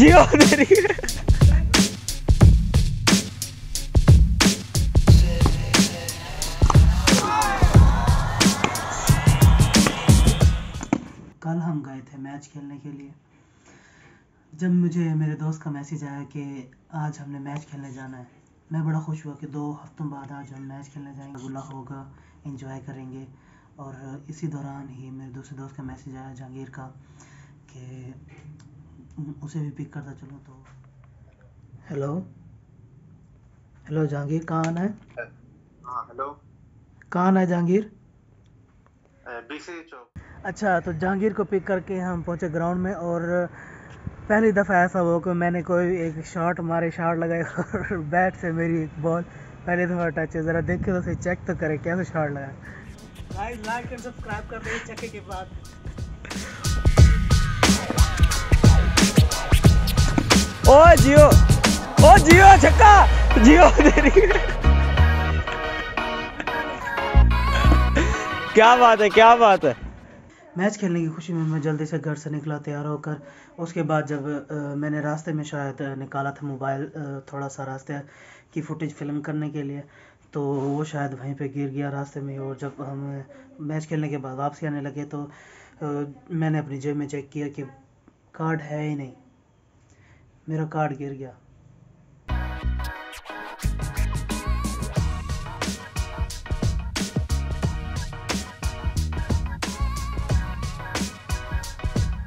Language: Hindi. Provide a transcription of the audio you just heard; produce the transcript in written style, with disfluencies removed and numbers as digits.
जियो तेरी। कल हम गए थे मैच खेलने के लिए। जब मुझे मेरे दोस्त का मैसेज आया कि आज हमने मैच खेलने जाना है, मैं बड़ा खुश हुआ कि 2 हफ्तों बाद आज हम मैच खेलने जाएंगे, गुल्ला होगा, एंजॉय करेंगे। और इसी दौरान ही मेरे दूसरे दोस्त का मैसेज आया जहांगीर का कि उसे भी पिक करता चलो। तो हेलो हेलो जहांगीर, कहाँ आना है? हेलो कहाँ आना है जहांगीर? बीसी चौक। अच्छा, तो जहांगीर को पिक करके हम पहुँचे ग्राउंड में। और पहली दफ़ा ऐसा हुआ कि मैंने कोई एक शॉट मारे, शॉट लगाए और बैट से मेरी एक बॉल पहली दफ़ा टच है। ज़रा देखे तो उसे, चेक तो करें कैसे शॉट लगाए। गाइस लाइक एंड सब्सक्राइब कर दें चेक के बाद। ओ जियो छक्का, जियो तेरी। क्या बात है, क्या बात है। मैच खेलने की खुशी में मैं जल्दी से घर से निकला तैयार होकर। उसके बाद जब मैंने रास्ते में शायद निकाला था मोबाइल, थोड़ा सा रास्ते की फुटेज फिल्म करने के लिए, तो वो शायद वहीं पे गिर गया रास्ते में। और जब हम मैच खेलने के बाद वापसी आने लगे तो मैंने अपनी जेब में चेक किया कि कार्ड है ही नहीं, मेरा कार्ड गिर गया।